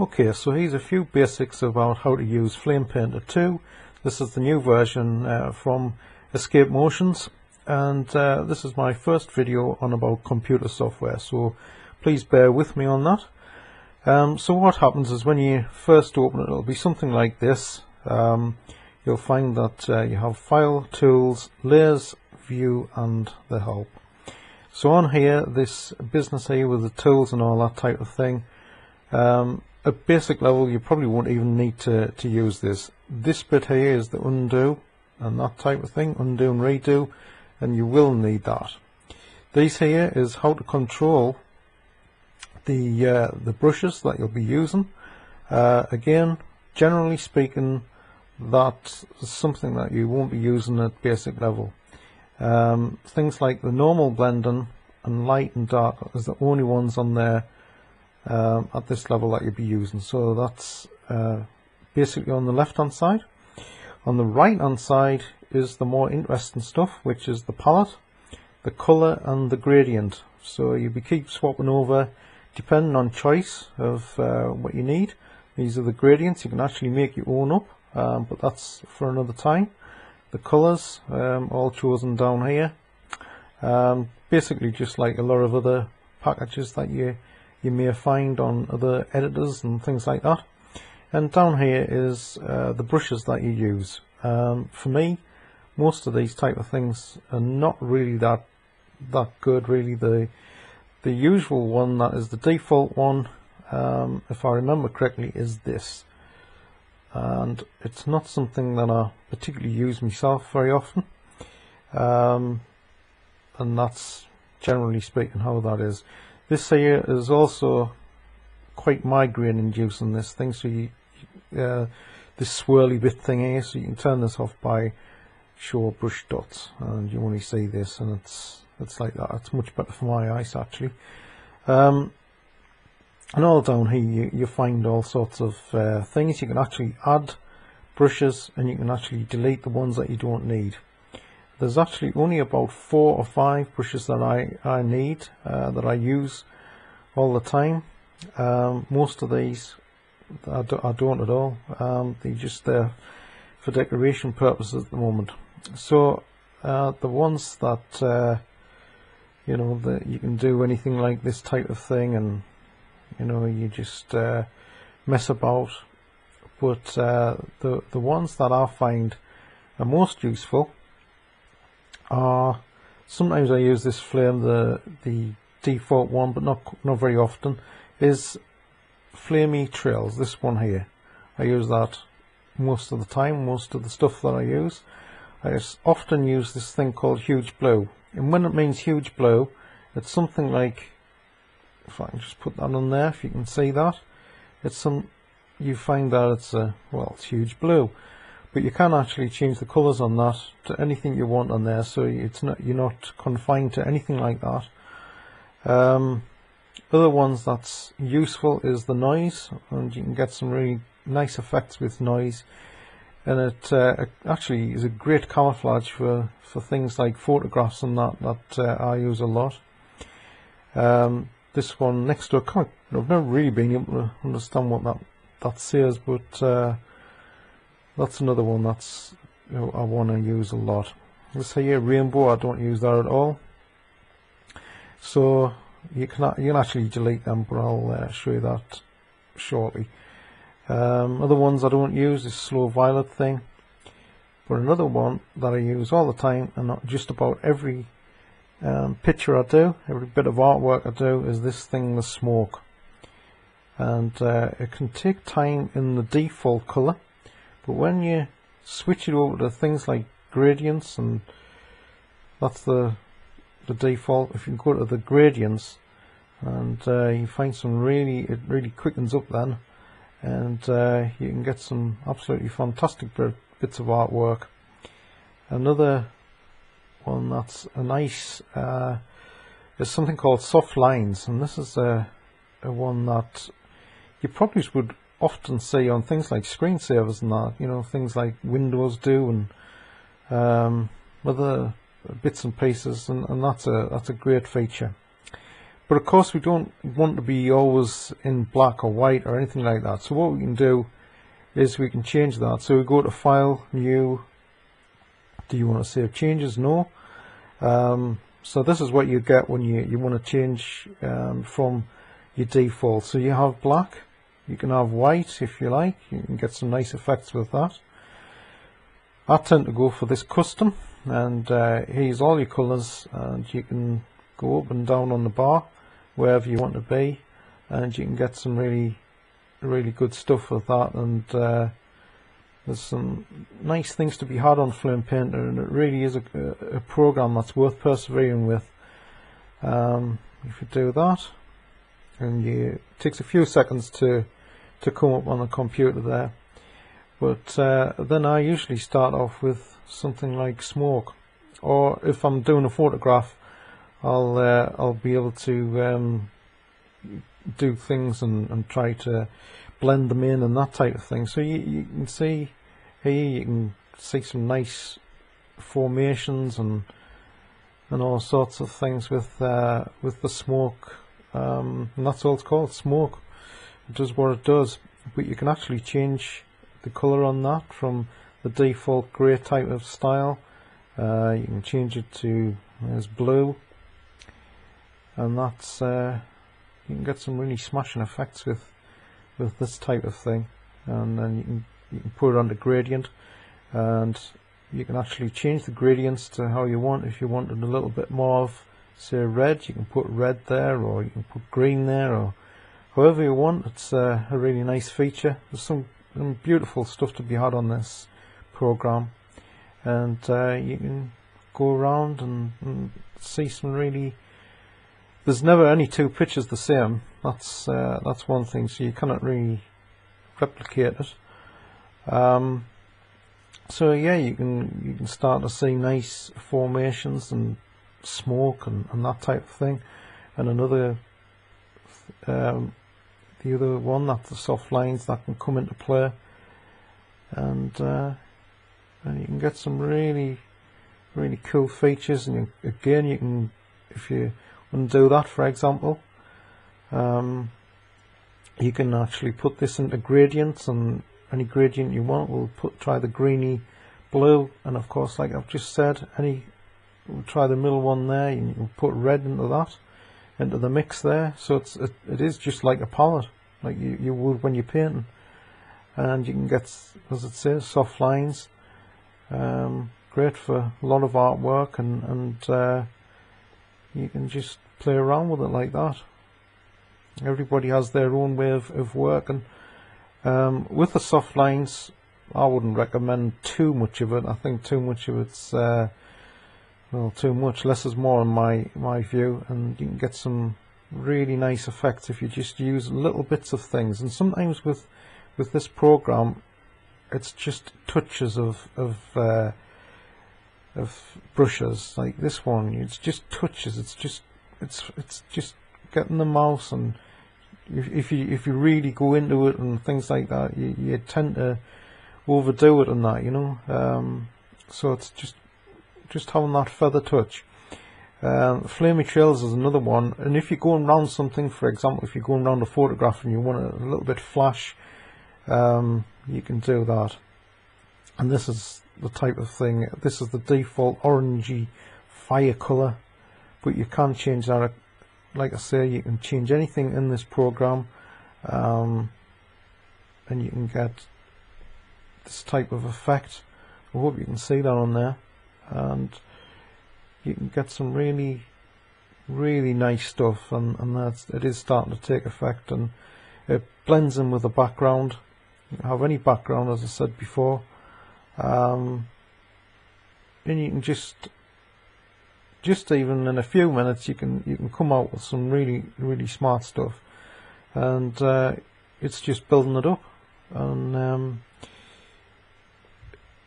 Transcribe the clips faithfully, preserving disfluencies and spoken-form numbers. Okay, so here's a few basics about how to use Flame Painter two. This is the new version uh, from Escape Motions, and uh, this is my first video on about computer software, so please bear with me on that. Um, so what happens is when you first open it, it'll be something like this. Um, you'll find that uh, you have File, Tools, Layers, View, and the Help. So on here, this business here with the tools and all that type of thing, um, at basic level you probably won't even need to, to use this. This bit here is the undo and that type of thing, undo and redo, and you will need that. These here is how to control the uh, the brushes that you'll be using. Uh, again, generally speaking, that's something that you won't be using at basic level. Um, things like the normal blending and light and dark is the only ones on there Um, at this level that you'll be using. So that's uh, basically on the left hand side. On the right hand side is the more interesting stuff, which is the palette, the colour and the gradient. So you keep swapping over depending on choice of uh, what you need. These are the gradients. You can actually make your own up, um, but that's for another time. The colours, um, all chosen down here, um, basically just like a lot of other packages that you you may find on other editors and things like that. And down here is uh, the brushes that you use. Um, for me, most of these type of things are not really that that good really. The the usual one that is the default one, um, if I remember correctly, is this. And it's not something that I particularly use myself very often. Um, and that's generally speaking how that is. This here is also quite migraine inducing, this thing, so you, uh, this swirly bit thing here, so you can turn this off by show brush dots, and you only see this, and it's it's like that. It's much better for my eyes actually. Um, and all down here you, you find all sorts of uh, things. You can actually add brushes and you can actually delete the ones that you don't need. There's actually only about four or five brushes that I, I need, uh, that I use all the time. Um, most of these I, do, I don't at all. Um, they're just there for decoration purposes at the moment. So uh, the ones that, uh, you know, that you can do anything like this type of thing and, you know, you just uh, mess about. But uh, the, the ones that I find are most useful Uh, sometimes I use this flame, the the default one, but not not very often, is flamey trails. This one here, I use that most of the time. Most of the stuff that I use, I often use this thing called huge blue. And when it means huge blue, it's something like, if I can just put that on there, if you can see that, it's some. You find that it's a well, it's huge blue. But you can actually change the colours on that to anything you want on there, so it's not, you're not confined to anything like that. Um, other ones that's useful is the noise, and you can get some really nice effects with noise, and it, uh, it actually is a great camouflage for, for things like photographs and that that uh, I use a lot. Um, this one next to a comic, I've never really been able to understand what that, that says, but uh, that's another one that's, you know, I want to use a lot. This here rainbow, I don't use that at all. So you can you can actually delete them, but I'll uh, show you that shortly. Um, other ones I don't use is slow violet thing. But another one that I use all the time, and not just about every um, picture I do, every bit of artwork I do, is this thing, the smoke. And uh, it can take time in the default colour. But when you switch it over to things like gradients, and that's the the default, if you go to the gradients, and uh, you find some really, it really quickens up then, and uh, you can get some absolutely fantastic bits of artwork. Another one that's a nice uh, is something called soft lines, and this is a, a one that you probably would often see on things like screensavers and that, you know, things like Windows do, and um, other bits and pieces, and, and that's a that's a great feature. But of course we don't want to be always in black or white or anything like that. So what we can do is we can change that. So we go to File, New. Do you want to save changes? No. Um, so this is what you get when you, you want to change um, from your default. So you have black, you can have white if you like, you can get some nice effects with that. I tend to go for this custom, and uh, here's all your colours, and you can go up and down on the bar wherever you want to be, and you can get some really really good stuff with that. And uh, there's some nice things to be had on Flame Painter, and it really is a, a program that's worth persevering with. Um, if you do that, and you, it takes a few seconds to to come up on the computer there, but uh, then I usually start off with something like smoke, or if I'm doing a photograph, I'll uh, I'll be able to um, do things and, and try to blend them in and that type of thing. So you, you can see here, you can see some nice formations and and all sorts of things with uh, with the smoke, um, and that's all it's called, smoke. It does what it does, but you can actually change the colour on that from the default grey type of style. Uh, you can change it to, there's blue. And that's uh, you can get some really smashing effects with with this type of thing, and then you can you can put it on the gradient, and you can actually change the gradients to how you want. If you wanted a little bit more of, say, red, you can put red there, or you can put green there, or however you want. It's uh, a really nice feature. There's some, some beautiful stuff to be had on this program, and uh, you can go around and, and see some really. There's never any two pictures the same. That's uh, that's one thing. So you cannot really replicate it. Um, so yeah, you can you can start to see nice formations and smoke and, and that type of thing. And another um, the other one, that's the soft lines that can come into play. And uh, and you can get some really really cool features. And you, again, you can if you undo that, for example, um, you can actually put this into gradients, and any gradient you want. We'll put try the greeny blue, and of course, like I've just said, any we'll try the middle one there, and you can put red into that, into the mix there. So it's it, it is just like a palette, like you, you would when you're painting, and you can get, as it says, soft lines. Um, great for a lot of artwork, and and uh, you can just play around with it like that. Everybody has their own way of, of working. Um, with the soft lines, I wouldn't recommend too much of it. I think too much of it's uh, well, too much. Less is more in my my view, and you can get some really nice effects if you just use little bits of things. And sometimes with with this program, it's just touches of of. Uh, of brushes like this one. It's just touches. It's just it's it's just getting the mouse, and if, if you if you really go into it and things like that, you, you tend to overdo it on that, you know. Um, so it's just just having that feather touch. Um, Flamey Trails is another one, and if you're going around something, for example, if you're going around a photograph and you want a little bit flash, um, you can do that. And this is the type of thing. This is the default orangey fire color, but you can change that. Like I say, you can change anything in this program, um, and you can get this type of effect. I hope you can see that on there, and you can get some really, really nice stuff. And and that's it is starting to take effect, and it blends in with the background. You can have any background, as I said before. Um, and you can just just even in a few minutes you can you can come out with some really really smart stuff, and uh, it's just building it up. And um,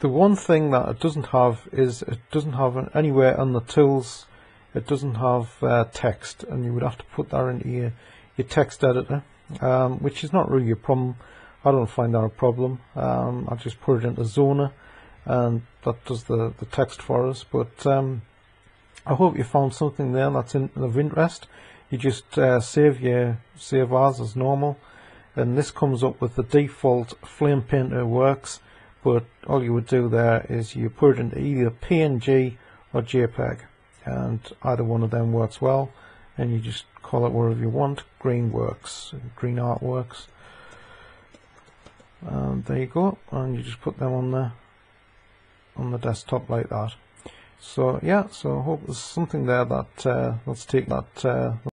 the one thing that it doesn't have is it doesn't have anywhere on the tools, it doesn't have uh, text, and you would have to put that into your, your text editor, um, which is not really a problem. I don't find that a problem. Um, I just put it into Zona, and that does the, the text for us. But um, I hope you found something there that's in, of interest. you just uh, save your save as as normal, and this comes up with the default Flame Painter works, but all you would do there is you put it into either P N G or JPEG, and either one of them works well, and you just call it wherever you want. Green works, green art works, and there you go, and you just put them on the on the desktop like that. So yeah, so I hope there's something there that uh, let's take that uh,